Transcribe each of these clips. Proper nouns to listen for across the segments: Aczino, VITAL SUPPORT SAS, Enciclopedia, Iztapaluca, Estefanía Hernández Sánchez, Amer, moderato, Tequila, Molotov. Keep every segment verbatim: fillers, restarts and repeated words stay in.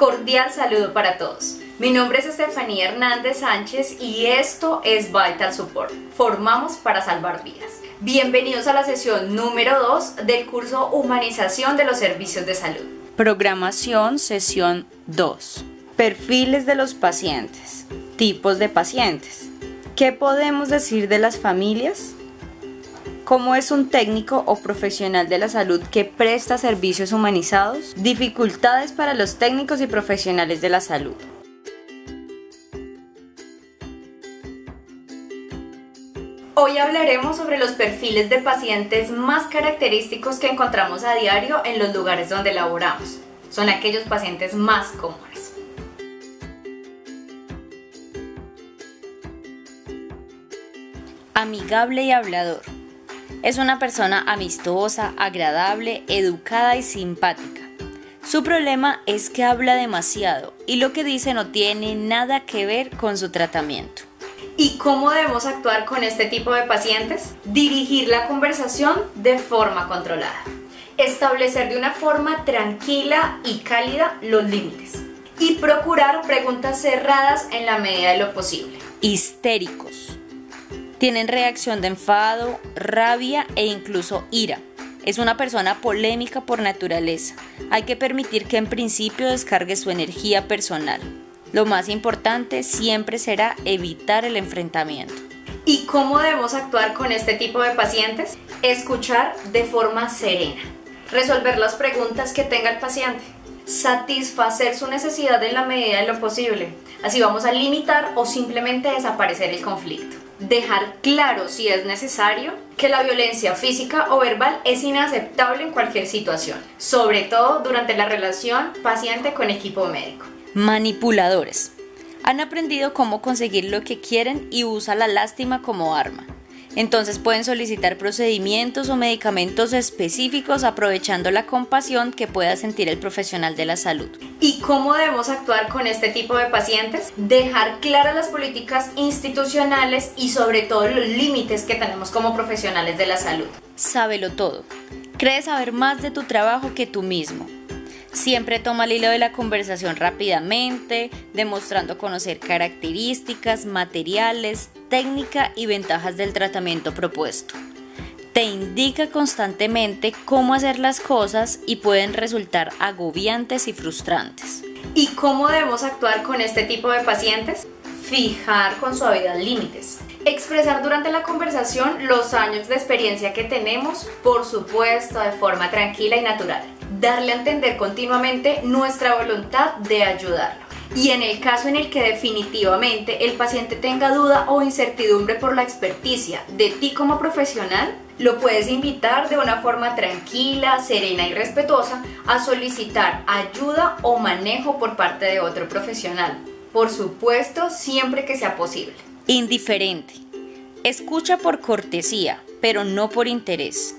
cordial saludo para todos. Mi nombre es Estefanía Hernández Sánchez y esto es Vital Support. Formamos para salvar vidas. Bienvenidos a la sesión número dos del curso Humanización de los Servicios de Salud. Programación, sesión dos. Perfiles de los pacientes. Tipos de pacientes. ¿Qué podemos decir de las familias? ¿Cómo es un técnico o profesional de la salud que presta servicios humanizados? Dificultades para los técnicos y profesionales de la salud. Hoy hablaremos sobre los perfiles de pacientes más característicos que encontramos a diario en los lugares donde laboramos. Son aquellos pacientes más comunes. Amigable y hablador. Es una persona amistosa, agradable, educada y simpática. Su problema es que habla demasiado y lo que dice no tiene nada que ver con su tratamiento. ¿Y cómo debemos actuar con este tipo de pacientes? Dirigir la conversación de forma controlada. Establecer de una forma tranquila y cálida los límites. Y procurar preguntas cerradas en la medida de lo posible. Histéricos. Tienen reacción de enfado, rabia e incluso ira. Es una persona polémica por naturaleza. Hay que permitir que en principio descargue su energía personal. Lo más importante siempre será evitar el enfrentamiento. ¿Y cómo debemos actuar con este tipo de pacientes? Escuchar de forma serena. Resolver las preguntas que tenga el paciente. Satisfacer su necesidad en la medida de lo posible. Así vamos a limitar o simplemente desaparecer el conflicto. Dejar claro, si es necesario, que la violencia física o verbal es inaceptable en cualquier situación, sobre todo durante la relación paciente con equipo médico. Manipuladores. Han aprendido cómo conseguir lo que quieren y usan la lástima como arma. Entonces pueden solicitar procedimientos o medicamentos específicos aprovechando la compasión que pueda sentir el profesional de la salud. ¿Y cómo debemos actuar con este tipo de pacientes? Dejar claras las políticas institucionales y sobre todo los límites que tenemos como profesionales de la salud. Sábelo todo. Cree saber más de tu trabajo que tú mismo. Siempre toma el hilo de la conversación rápidamente, demostrando conocer características, materiales, técnica y ventajas del tratamiento propuesto. Te indica constantemente cómo hacer las cosas y pueden resultar agobiantes y frustrantes. ¿Y cómo debemos actuar con este tipo de pacientes? Fijar con suavidad límites. Expresar durante la conversación los años de experiencia que tenemos, por supuesto, de forma tranquila y natural. Darle a entender continuamente nuestra voluntad de ayudarlo. Y en el caso en el que definitivamente el paciente tenga duda o incertidumbre por la experticia de ti como profesional, lo puedes invitar de una forma tranquila, serena y respetuosa a solicitar ayuda o manejo por parte de otro profesional. Por supuesto, siempre que sea posible. Indiferente. Escucha por cortesía, pero no por interés.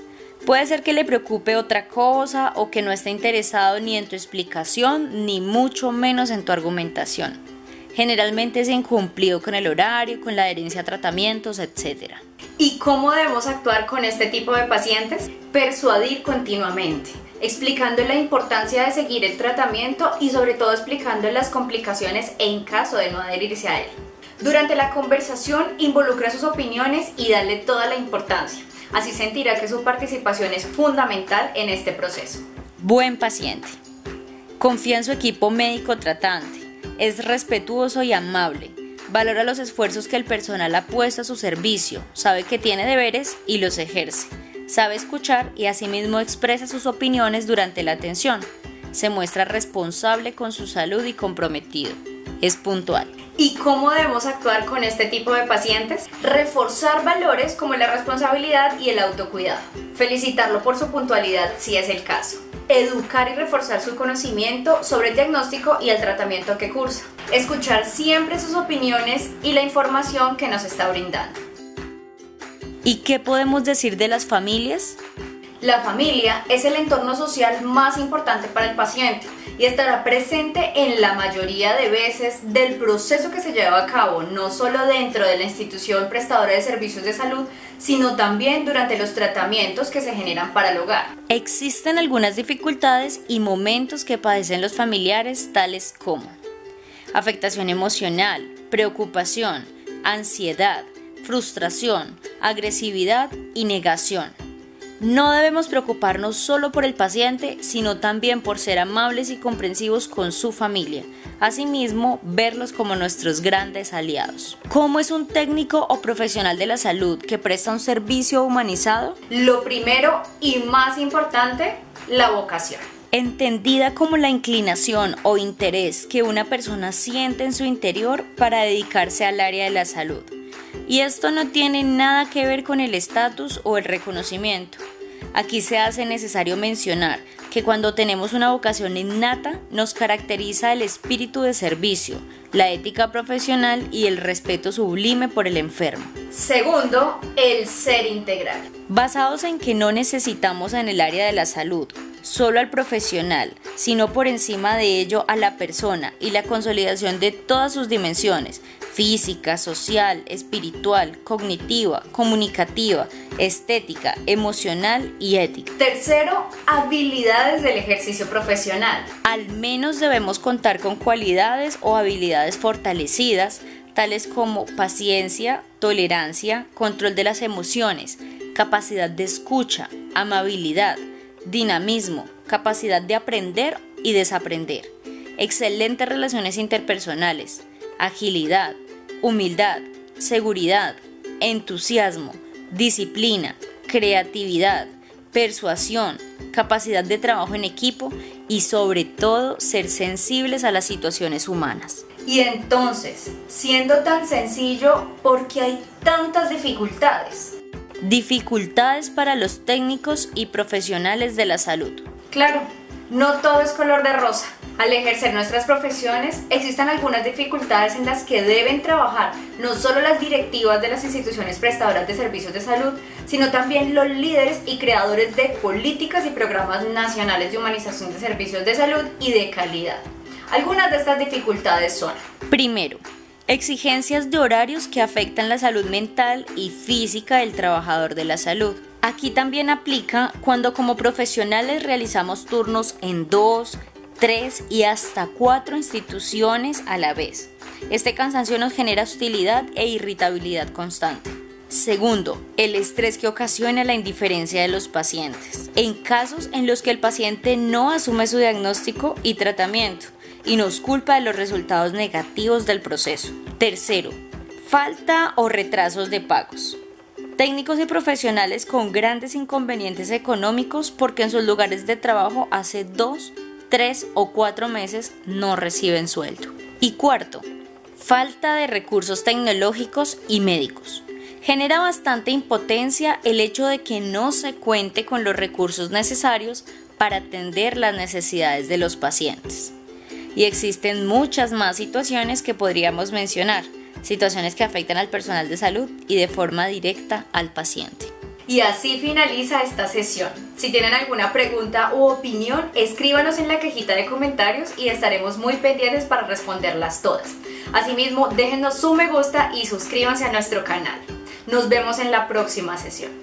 Puede ser que le preocupe otra cosa o que no esté interesado ni en tu explicación ni mucho menos en tu argumentación. Generalmente es incumplido con el horario, con la adherencia a tratamientos, etcétera. ¿Y cómo debemos actuar con este tipo de pacientes? Persuadir continuamente, explicando la importancia de seguir el tratamiento y sobre todo explicando las complicaciones en caso de no adherirse a él. Durante la conversación involucra sus opiniones y dale toda la importancia. Así sentirá que su participación es fundamental en este proceso. Buen paciente. Confía en su equipo médico tratante. Es respetuoso y amable. Valora los esfuerzos que el personal ha puesto a su servicio. Sabe que tiene deberes y los ejerce. Sabe escuchar y asimismo expresa sus opiniones durante la atención. Se muestra responsable con su salud y comprometido. Es puntual. ¿Y cómo debemos actuar con este tipo de pacientes? Reforzar valores como la responsabilidad y el autocuidado. Felicitarlo por su puntualidad si es el caso. Educar y reforzar su conocimiento sobre el diagnóstico y el tratamiento que cursa. Escuchar siempre sus opiniones y la información que nos está brindando. ¿Y qué podemos decir de las familias? La familia es el entorno social más importante para el paciente y estará presente en la mayoría de veces del proceso que se lleva a cabo, no solo dentro de la institución prestadora de servicios de salud, sino también durante los tratamientos que se generan para el hogar. Existen algunas dificultades y momentos que padecen los familiares, tales como afectación emocional, preocupación, ansiedad, frustración, agresividad y negación. No debemos preocuparnos solo por el paciente, sino también por ser amables y comprensivos con su familia. Asimismo, verlos como nuestros grandes aliados. ¿Cómo es un técnico o profesional de la salud que presta un servicio humanizado? Lo primero y más importante, la vocación. Entendida como la inclinación o interés que una persona siente en su interior para dedicarse al área de la salud. Y esto no tiene nada que ver con el estatus o el reconocimiento. Aquí se hace necesario mencionar que cuando tenemos una vocación innata nos caracteriza el espíritu de servicio, la ética profesional y el respeto sublime por el enfermo. Segundo, el ser integral. Basados en que no necesitamos en el área de la salud solo al profesional, sino por encima de ello a la persona y la consolidación de todas sus dimensiones, física, social, espiritual, cognitiva, comunicativa, estética, emocional y ética. Tercero, habilidades del ejercicio profesional. Al menos debemos contar con cualidades o habilidades fortalecidas, tales como paciencia, tolerancia, control de las emociones, capacidad de escucha, amabilidad, dinamismo, capacidad de aprender y desaprender, excelentes relaciones interpersonales, agilidad, humildad, seguridad, entusiasmo, disciplina, creatividad, persuasión, capacidad de trabajo en equipo y sobre todo ser sensibles a las situaciones humanas. Y entonces, siendo tan sencillo, ¿por qué hay tantas dificultades? Dificultades para los técnicos y profesionales de la salud. Claro, no todo es color de rosa. Al ejercer nuestras profesiones, existen algunas dificultades en las que deben trabajar no solo las directivas de las instituciones prestadoras de servicios de salud, sino también los líderes y creadores de políticas y programas nacionales de humanización de servicios de salud y de calidad. Algunas de estas dificultades son: primero, exigencias de horarios que afectan la salud mental y física del trabajador de la salud. Aquí también aplica cuando como profesionales realizamos turnos en dos, tres y hasta cuatro instituciones a la vez. Este cansancio nos genera hostilidad e irritabilidad constante. Segundo, el estrés que ocasiona la indiferencia de los pacientes, en casos en los que el paciente no asume su diagnóstico y tratamiento y nos culpa de los resultados negativos del proceso. Tercero, falta o retrasos de pagos. Técnicos y profesionales con grandes inconvenientes económicos porque en sus lugares de trabajo hace dos, tres o cuatro meses no reciben sueldo. Y cuarto, falta de recursos tecnológicos y médicos. Genera bastante impotencia el hecho de que no se cuente con los recursos necesarios para atender las necesidades de los pacientes. Y existen muchas más situaciones que podríamos mencionar, situaciones que afectan al personal de salud y de forma directa al paciente. Y así finaliza esta sesión. Si tienen alguna pregunta u opinión, escríbanos en la cajita de comentarios y estaremos muy pendientes para responderlas todas. Asimismo, déjenos su me gusta y suscríbanse a nuestro canal. Nos vemos en la próxima sesión.